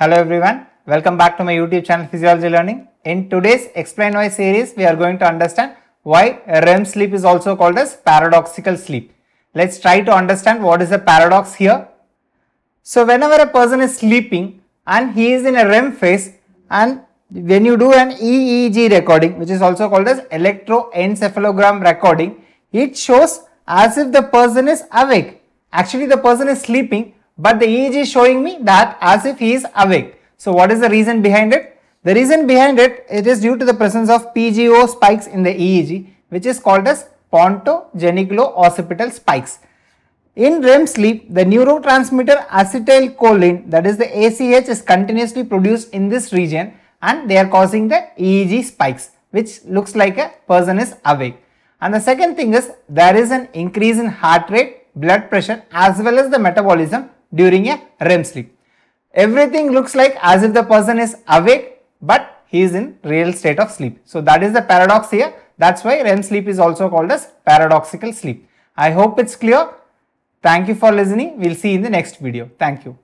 Hello everyone, welcome back to my YouTube channel Physiology Learning. In today's Explain Why series, we are going to understand why REM sleep is also called as paradoxical sleep. Let's try to understand what is the paradox here. So whenever a person is sleeping and he is in a REM phase, and when you do an EEG recording, which is also called as electroencephalogram recording, it shows as if the person is awake. Actually the person is sleeping, but the EEG is showing me that as if he is awake. So what is the reason behind it? The reason behind it is due to the presence of PGO spikes in the EEG, which is called as Ponto-geniculo-occipital spikes. In REM sleep, the neurotransmitter acetylcholine, that is the ACH, is continuously produced in this region, and they are causing the EEG spikes, which looks like a person is awake. And the second thing is, there is an increase in heart rate, blood pressure, as well as the metabolism during a REM sleep. Everything looks like as if the person is awake, but he is in real state of sleep. So that is the paradox here. That's why REM sleep is also called as paradoxical sleep. I hope it's clear. Thank you for listening. We'll see you in the next video. Thank you.